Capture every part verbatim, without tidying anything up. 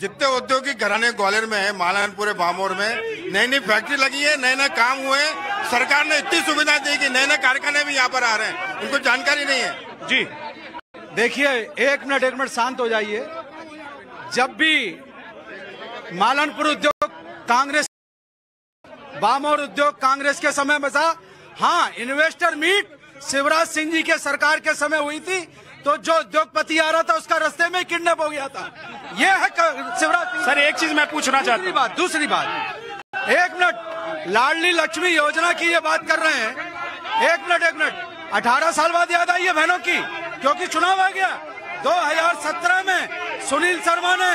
जितने औद्योगिक घराने ग्वालियर में है, मालानपुर बामोर में नई नई फैक्ट्री लगी है, नए नए काम हुए, सरकार ने इतनी सुविधा दी कि नए नए कारखाने भी यहाँ पर आ रहे हैं, उनको जानकारी नहीं है। जी देखिए, एक मिनट एक मिनट शांत हो जाइए। जब भी मालनपुर उद्योग कांग्रेस, बामोर उद्योग कांग्रेस के समय में था, हाँ इन्वेस्टर मीट शिवराज सिंह जी के सरकार के समय हुई थी, तो जो उद्योगपति आ रहा था उसका रास्ते में किडनैप हो गया था। ये है शिवराज सिंह सर। एक चीज मैं पूछना चाहता हूँ, बात दूसरी बात एक मिनट, लाडली लक्ष्मी योजना की ये बात कर रहे हैं, एक मिनट एक मिनट, अठारह साल बाद याद आई है बहनों की, क्योंकि चुनाव आ गया। दो हज़ार सत्रह में सुनील शर्मा ने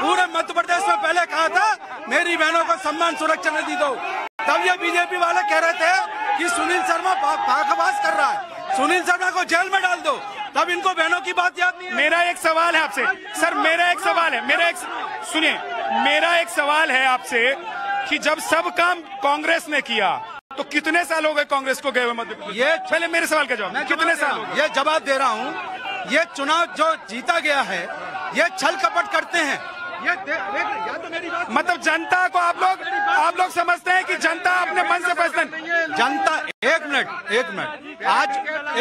पूरे मध्य प्रदेश में पहले कहा था मेरी बहनों को सम्मान सुरक्षा निधि दो, तब ये बीजेपी वाले कह रहे थे कि सुनील शर्मा भागवास कर रहा है, सुनील शर्मा को जेल में डाल दो, तब इनको बहनों की बात याद नहीं। मेरा एक सवाल है आपसे सर, मेरा एक सवाल है, मेरा एक सुनिए, मेरा एक सवाल है आपसे कि जब सब काम कांग्रेस ने किया तो कितने साल हो गए कांग्रेस को गए हुए मध्य प्रदेश? ये पहले मेरे सवाल का जवाब, कितने साल? ये जवाब दे रहा हूँ। ये चुनाव जो जीता गया है ये छल कपट करते हैं, ये या तो मेरी बात मतलब जनता को आप लोग आप लोग समझते हैं कि जनता अपने मन से पसंद जनता एक मिनट एक मिनट आज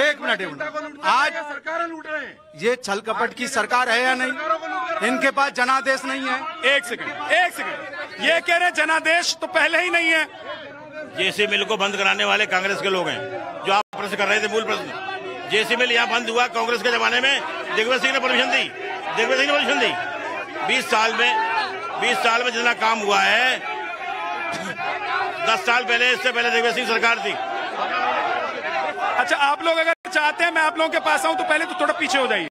एक मिनट एक मिनट आज सरकार लूट रहे हैं। ये छल कपट की सरकार है या नहीं? इनके पास जनादेश नहीं है। एक सेकंड एक सेकंड, ये कह रहे जनादेश तो पहले ही नहीं है। जेसी मिल को बंद कराने वाले कांग्रेस के लोग हैं, जो आप प्रश्न कर रहे थे मूल प्रश्न। जेसी मिल यहाँ बंद हुआ कांग्रेस के जमाने में, दिग्विजय सिंह ने परमिशन दी, दिग्विजय सिंह ने परमिशन दी। बीस साल में बीस साल में जितना काम हुआ है, दस साल पहले, इससे पहले दिग्विजय सिंह सरकार थी। अच्छा, आप लोग अगर चाहते हैं मैं आप लोगों के पास आऊँ तो पहले तो थोड़ा पीछे हो जाइए।